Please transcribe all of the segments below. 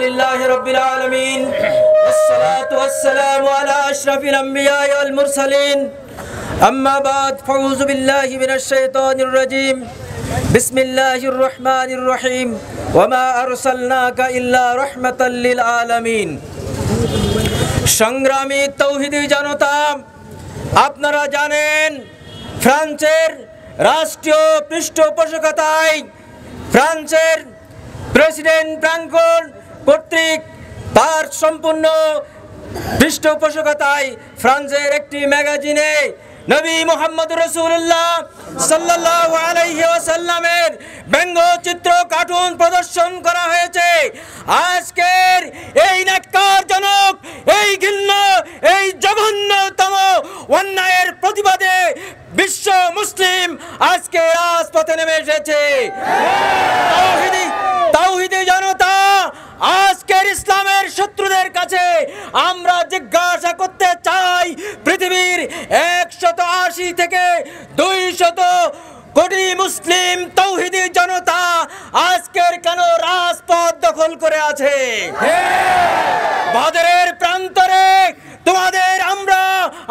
लिल्लाहि रब्बिल आलमीन वस्सलातु वस्सलामु अला अशरफिल अंबियाइ वल मुरसलीन अम्मा बाद फऊज़ु बिल्लाहि मिनश शैतानिर रजीम बिस्मिल्लाहिर रहमानिर रहीम वमा अरसलनाका इल्ला रहमतल लिल आलमीन। संग्रामी तौहीदी जनता, আপনারা জানেন ফ্রান্সের রাষ্ট্রীয় পৃষ্ঠপোষকতায় ফ্রান্সের প্রেসিডেন্ট ফ্রাঙ্কোর কর্তৃক তার সম্পূর্ণ পৃষ্ঠপোষকতায় ফ্রান্সের একটি ম্যাগাজিনে নবী মুহাম্মদ রাসূলুল্লাহ সাল্লাল্লাহু আলাইহি ওয়াসাল্লামের ব্যঙ্গচিত্র কার্টুন প্রদর্শন করা হয়েছে। আজকের এই ন্যাক্কারজনক এই ঘৃণ্য এই জঘন্যতম অন্যায়ের প্রতিবাদে বিশ্ব মুসলিম আজকে রাজপথে নেমে এসেছে। তাওহীদি জনতা আজকের ইসলামের শত্রুদের কাছে আমরা জিজ্ঞাসা করতে চাই, পৃথিবীর 180 থেকে 200 কোটি মুসলিম তাওহীদি জনতা আজকের কেন রাজপথ দখল করে আছে? বদরের প্রান্তরে তোমাদের আমরা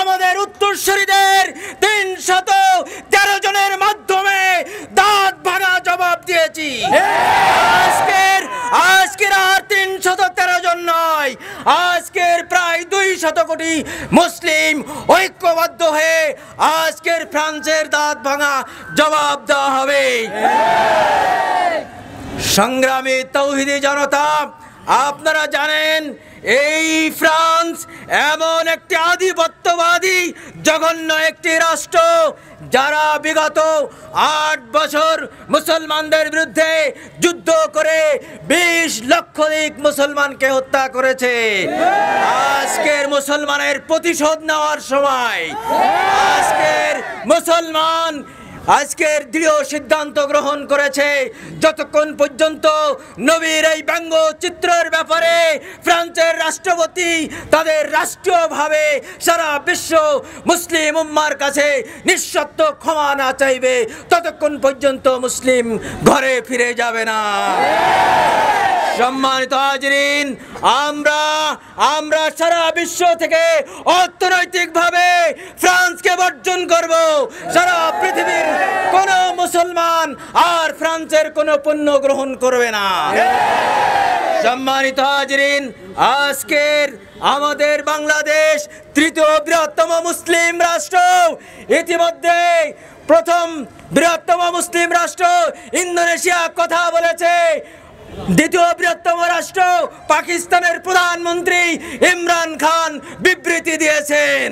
আমাদের উত্তরসূরিদের 313 জনের মাধ্যমে দাঁত ভাঙা জবাব দিয়েছি। আজকের আর 313 জন নয়, আজকের প্রায় 200 কোটি মুসলিম ঐক্যবদ্ধ হয়ে আজকের ফ্রান্সের দাঁত ভাঙা জবাব দেওয়া হবে। সংগ্রামী তাওহীদি জনতা, আপনারা জানেন এই ফ্রান্স এমন একটি আধিপত্যবাদী জঘন্য একটি রাষ্ট্র যারা বিগত 8 বছর মুসলমানদের বিরুদ্ধে যুদ্ধ করে 20 লক্ষাধিক মুসলমানকে হত্যা করেছে। আজকের মুসলমানের প্রতিশোধ নেওয়ার সময়, আজকের মুসলমান আজকের দৃঢ় সিদ্ধান্ত গ্রহণ করেছে যতক্ষণ পর্যন্ত নবীর এই ব্যঙ্গচিত্রের ব্যাপারে ফ্রান্সের রাষ্ট্রপতি তাদের রাষ্ট্রীয়ভাবে সারা বিশ্ব মুসলিম উম্মার কাছে নিঃশর্ত ক্ষমা না চাইবে ততক্ষণ পর্যন্ত মুসলিম ঘরে ফিরে যাবে না। সম্মানিত হাজেরিন, আমরা সারা বিশ্ব থেকে অর্থনৈতিকভাবে ফ্রান্সকে বর্জন করব। সারা পৃথিবীর কোন মুসলমান আর ফ্রান্সের কোন পণ্য গ্রহণ করবে না। সম্মানিত হাজেরিন, আজকের আমাদের বাংলাদেশ ৩য় বৃহত্তম মুসলিম রাষ্ট্র, ইতিমধ্যে প্রথম বৃহত্তম মুসলিম রাষ্ট্র ইন্দোনেশিয়া কথা বলেছে। দ্বিতীয় বৃহত্তম রাষ্ট্র পাকিস্তানের প্রধানমন্ত্রী ইমরান খান বিবৃতি দিয়েছেন।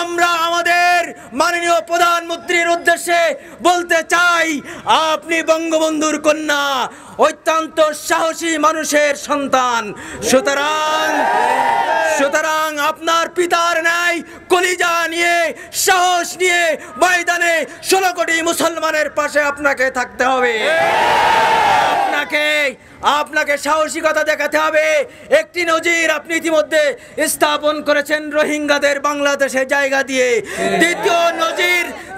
আমরা আমাদের মাননীয় প্রধানমন্ত্রীর উদ্দেশ্যে বলতে চাই, আপনি বঙ্গবন্ধুর কন্যা, অত্যন্ত সাহসী মানুষের সন্তান, সুতরাং আপনার পিতার ন্যায় কলিজা নিয়ে সাহস নিয়ে ময়দানে 16 কোটি মুসলমানের পাশে আপনাকে থাকতে হবে। আপনাকে সাহসিকতা দেখাতে হবে। একটি নজির আপনি ইতিমধ্যে স্থাপন করেছেন রোহিঙ্গাদের বাংলাদেশে জায়গা দিয়ে,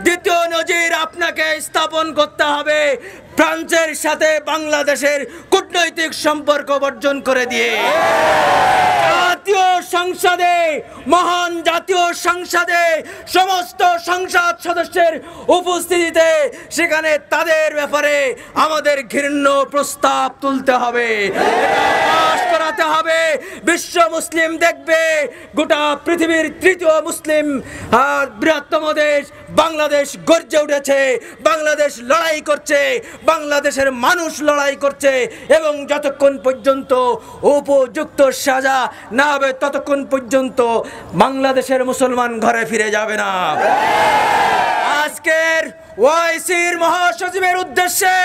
দ্বিতীয় নজির আপনাকে স্থাপন করতে হবে ফ্রান্সের সাথে বাংলাদেশের কূটনৈতিক সম্পর্ক বর্জন করে দিয়ে। জাতীয় সংসদে, মহান জাতীয় সংসদে সমস্ত সংসদ সদস্যের উপস্থিতিতে সেখানে তাদের ব্যাপারে আমাদের ঘৃণ্য প্রস্তাব তুলতে হবে, পাস করাতে হবে। বিশ্ব মুসলিম দেখবে গোটা পৃথিবীর 3য় মুসলিম আর বৃহত্তম দেশ বাংলাদেশ গর্জে উঠেছে, বাংলাদেশ লড়াই করছে, বাংলাদেশের মানুষ লড়াই করছে এবং যতক্ষণ পর্যন্ত উপযুক্ত সাজা না হবে ততক্ষণ পর্যন্ত বাংলাদেশের মুসলমান ঘরে ফিরে যাবে না। আজকের ওআইসির মহাসচিবের উদ্দেশ্যে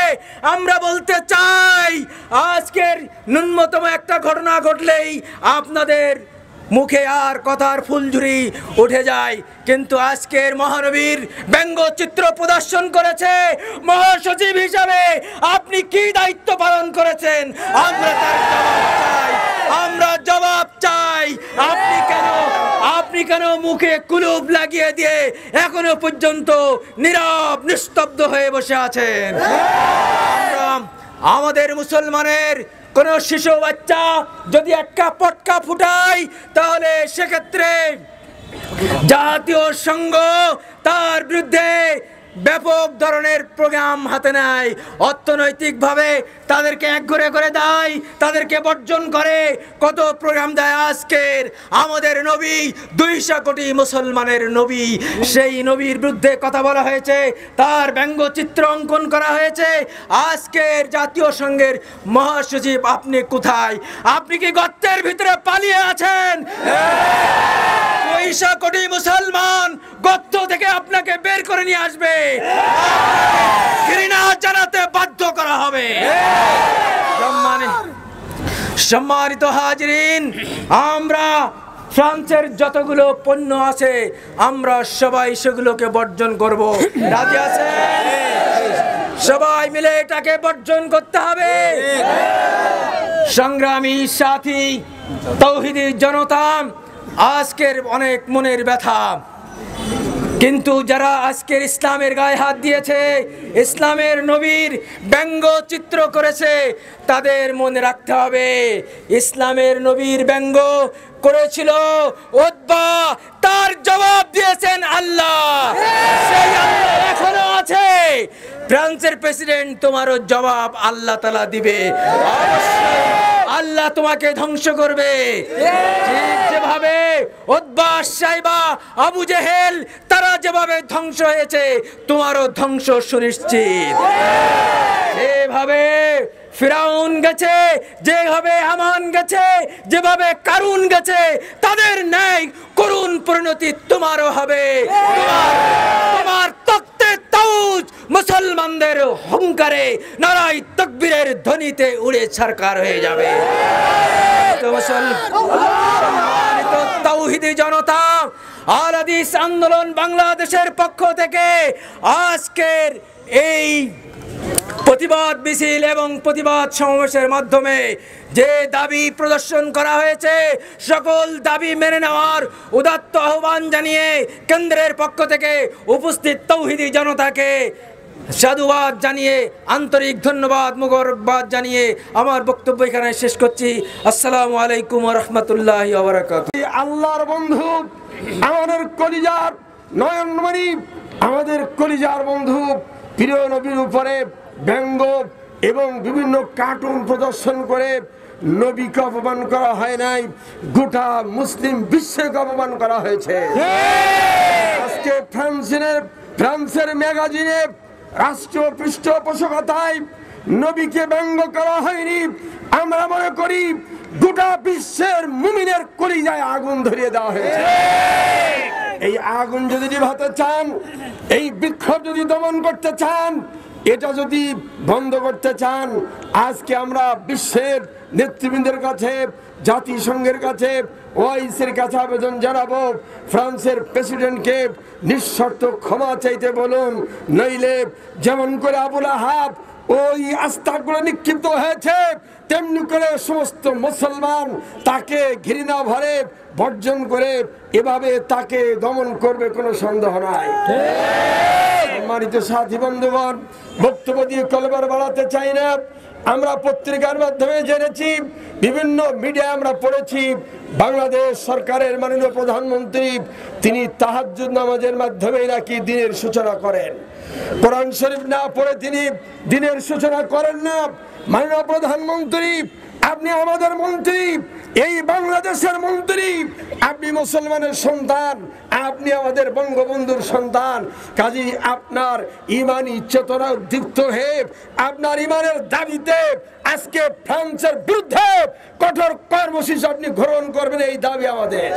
আমরা বলতে চাই, আজকের ন্যূনতম একটা ঘটনা ঘটলেই আপনাদের মুখে আর কথার ফুলঝুরি উঠে যায়, কিন্তু আজকের মহানবীর ব্যঙ্গচিত্র প্রদর্শন করেছে মহাসচিব হিসাবে আপনি কি দায়িত্ব পালন করেছেন আমরা জবাব চাই। আপনি কেন মুখে কুলুপ লাগিয়ে দিয়ে এখনো পর্যন্ত নীরব নিস্তব্ধ হয়ে বসে আছেন? আমাদের মুসলমানের কোনো শিশু বাচ্চা যদি একটা পটকা ফুটায় তাহলে সে ক্ষেত্রে জাতীয় সংঘ তার বিরুদ্ধে ব্যাপক ধরনের প্রোগ্রাম হাতে নেয়, অর্থনৈতিকভাবে তাদেরকে একঘরে করে দেয়, তাদেরকে বর্জন করে। কত প্রোগ্রাম দেয় আজকের আমাদের নবী, 200 কোটি মুসলমানের নবী, সেই নবীর বিরুদ্ধে কথা বলা হয়েছে, তার ব্যঙ্গচিত্র অঙ্কন করা হয়েছে। আজকের জাতীয় সংঘের মহাসচিব আপনি কোথায়? আপনি কি গর্তের ভিতরে পালিয়ে আছেন? 200 কোটি মুসলমান গর্ত থেকে আপনাকে বের করে নিয়ে আসবে, ঘৃণা জানাতে বাধ্য করা হবে। সম্মানিত হাজিরিন, আমরা ফ্রান্সের যতগুলো পণ্য আছে আমরা সবাই সেগুলোকে বর্জন করব। রাজি আছেন? সবাই মিলে এটাকে বর্জন করতে হবে। সংগ্রামী সাথী তৌহিদি জনতা, আজকের অনেক মনের ব্যথা, কিন্তু যারা আজকের ইসলামের গায়ে হাত দিয়েছে, ইসলামের নবীর ব্যঙ্গচিত্র করেছে, তাদের মনে রাখতে হবে ইসলামের নবীর ব্যঙ্গ করেছিল উতবা, তার জবাব দিয়েছেন আল্লাহ, সেই আল্লাহ এখনো আছে। ফ্রান্সের প্রেসিডেন্ট, তোমারও জবাব আল্লাহ তাআলা দিবে, আল্লাহ তোমাকে ধ্বংস করবে। যেভাবে উতবা, সাইবা, আবু জেহেল তারা যেভাবে ধ্বংস হয়েছে, তোমারও ধ্বংস সুনিশ্চিত। এভাবে ফিরাউন গেছে, যেভাবে হামান গেছে, যেভাবে কারুন গেছে, তাদের ন্যায় করুণ পরিণতি তোমারও হবে। তোমার তক্তে তাউজ মুসলমানদের হুঙ্কারে, নারাই তাকবীরের ধ্বনিতে উড়ে ছারকার হয়ে যাবে। সম্মানিত তাওহীদি জনতা, আল হাদিস আন্দোলন বাংলাদেশের পক্ষ থেকে আজকের এই প্রতিবাদ মিছিল এবং প্রতিবাদ সমাবেশের মাধ্যমে যে দাবি প্রদর্শন করা হয়েছে, সকল দাবি মেনে নেওয়ার উদাত্ত আহ্বান জানিয়ে কেন্দ্রের পক্ষ থেকে উপস্থিত তৌহিদি জনতাকে সাধুবাদ জানিয়ে, আন্তরিক ধন্যবাদ মুবারকবাদ জানিয়ে আমার বক্তব্য এখানে শেষ করছি। আসসালামু আলাইকুম ওয়া রাহমাতুল্লাহি ওয়া বারাকাতুহু। আল্লাহর বন্ধু, আমাদের কলিজার নয়নমণি, আমাদের কলিজার বন্ধু, প্রিয় নবীর উপরে ব্যঙ্গ এবং বিভিন্ন কার্টুন প্রদর্শন করে নবীকে অপমান করা হয় নাই, গোটা মুসলিম বিশ্বকে অপমান করা হয়েছে। আজকে ফ্রান্সের ম্যাগাজিনে রাষ্ট্রীয় পৃষ্ঠপোষকতায় নবীকে ব্যঙ্গ করা হয়নি। আমরা মনে করি গোটা বিশ্বের মুমিনের কলিজায় আগুন ধরিয়ে দেওয়া হয়েছে। এই আগুন যদি নিভাতে চান, এই বিক্ষোভ যদি দমন করতে চান, এটা যদি বন্ধ করতে চান, আজকে আমরা বিশ্বের নেতৃবৃন্দের কাছে, জাতিসংঘের কাছে, ওআইসির কাছে আবেদন জানাবো, ফ্রান্সের প্রেসিডেন্টকে নিঃশর্ত ক্ষমা চাইতে বলুন, নইলে যেমন করে আবুল আহাব ওই আস্তাগুলো নিক্ষিপ্ত হয়েছে, তেমনি করে সমস্ত মুসলমান তাকে ঘৃণা ভরে বর্জন করে এভাবে তাকে দমন করবে, কোনো সন্দেহ নাই। সম্মানিত সাথী বন্ধুগণ, বক্তব্য দিয়ে কলবার বাড়াতে চাই না। আমরা পত্রিকার মাধ্যমে জেনেছি, বিভিন্ন মিডিয়ায় আমরা পড়েছি, বাংলাদেশ সরকারের মাননীয় প্রধানমন্ত্রী তিনি তাহাজ্জুদ নামাজের মাধ্যমে নাকি দিনের সূচনা করেন। কোরআন শরীফ না পড়ে তিনি দিনের সূচনা করেন না। মাননীয় প্রধানমন্ত্রী, আপনি আমাদের মন্ত্রী, এই বাংলাদেশের মন্ত্রী, আপনি মুসলমানের সন্তান, আপনি আমাদের বঙ্গবন্ধুর সন্তান, কাজী আপনার ইমানি চেতনা উদ্দীপ্ত হয়ে আপনার ইমানের দাবিতে আজকে ফ্রান্সের বিরুদ্ধে কঠোর কর্মসূচি আপনি গ্রহণ করবেন, এই দাবি আমাদের।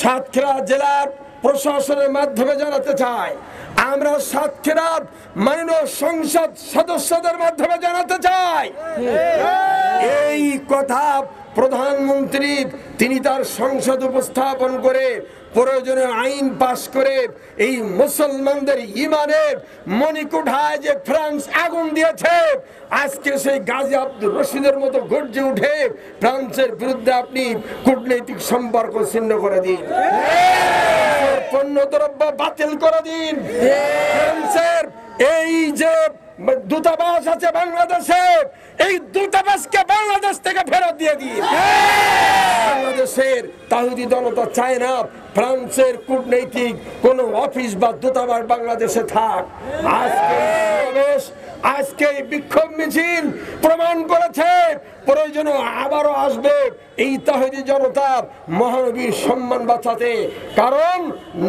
সাতক্ষীরা জেলার প্রশাসনের মাধ্যমে জানাতে চাই, আমরা সাতক্ষীরা মাননীয় সংসদ সদস্যদের মাধ্যমে জানাতে চাই, এই কথা প্রধানমন্ত্রী তিনি তার সংসদ উপস্থাপন করে প্রয়োজনীয় আইন পাশ করে এই মুসলমানদের ইমানের মণিকুঠায় যে ফ্রান্স আগুন দিয়েছে, আজকে সেই গাজী আব্দুর রশিদের মতো গর্জে উঠে ফ্রান্সের বিরুদ্ধে আপনি কূটনৈতিক সম্পর্ক ছিন্ন করে দিন, পণ্যদ্রব্য বাতিল করে দিন। ফ্রান্সের এই যে दूतावास আছে বাংলাদেশে এই দূতাবাসকে বাংলাদেশ থেকে ফেরত দিয়ে দিন। বাংলাদেশের তাওহীদি জনতা চায় না ফ্রান্সের কূটনৈতিক কোন অফিস বা দূতাবাস বাংলাদেশে থাক। আজকে এই বিক্ষোভ মিছিল প্রমাণ করেছে প্রয়োজনে আবারও আসবে এই তাওহীদি জনতার মহানবীর সম্মান বাঁচাতে, কারণ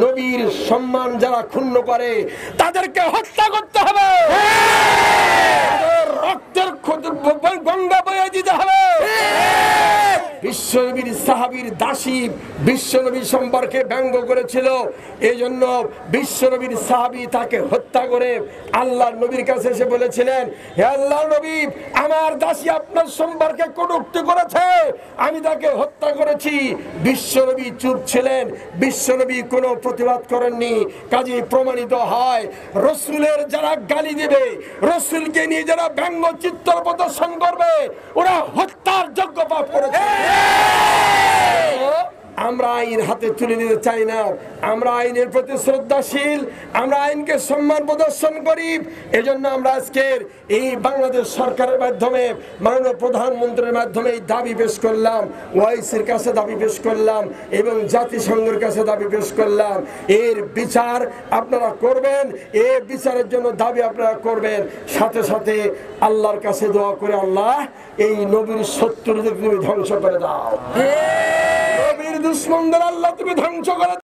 নবীর সম্মান যারা ক্ষুণ্ণ করে তাদেরকে হত্যা করতে হবে, রক্তের গঙ্গা বয়ে দিতে হবে। বিশ্বনবীর সাহাবীর দাসী বিশ্বনবী সম্পর্কে ব্যঙ্গ করেছিল, এজন্য বিশ্বনবীর সাহাবী তাকে হত্যা করে আল্লাহর নবীর কাছে এসে বলেছিলেন, হে আল্লাহর নবী আমার দাসী আপনার সম্পর্কে কটূক্তি করেছে, আমি তাকে হত্যা করেছি। বিশ্বনবী চুপ ছিলেন, বিশ্বনবী কোনো প্রতিবাদ করেননি। কাজে প্রমাণিত হয় রসুলের যারা গালি দেবে, রসুলকে নিয়ে যারা ব্যঙ্গ চিত্র প্রদর্শন করবে ওরা হত্যার যোগ্য পাপ করেছে। আমরা আইন হাতে তুলে নিতে চাই না, আমরা আইনের প্রতি শ্রদ্ধাশীল, আমরা আইনকে সম্মান প্রদর্শন করি। এজন্য আমরা আজকের এই বাংলাদেশ সরকারের মাধ্যমে মাননীয় প্রধানমন্ত্রীর মাধ্যমে এই দাবি পেশ করলাম, ওআইসির কাছে দাবি পেশ করলাম এবং জাতিসংঘের কাছে দাবি পেশ করলাম। এর বিচার আপনারা করবেন, এর বিচারের জন্য দাবি আপনারা করবেন। সাথে সাথে আল্লাহর কাছে দোয়া করে, আল্লাহ এই নবীর শত্রুদের তুমি ধ্বংস করে দাও, দুশ্মনদের আল্লাহ তুমি ধ্বংস করে।